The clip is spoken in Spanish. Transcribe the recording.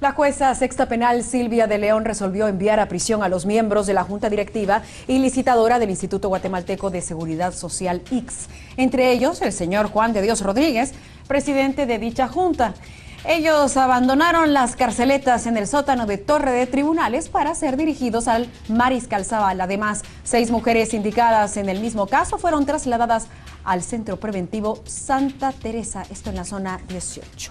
La jueza sexta penal Silvia de León resolvió enviar a prisión a los miembros de la Junta Directiva y licitadora del Instituto Guatemalteco de Seguridad Social, IGS, entre ellos el señor Juan de Dios Rodríguez, presidente de dicha junta. Ellos abandonaron las carceletas en el sótano de Torre de Tribunales para ser dirigidos al Mariscal Zabala. Además, 6 mujeres indicadas en el mismo caso fueron trasladadas al Centro Preventivo Santa Teresa, esto en la zona 18.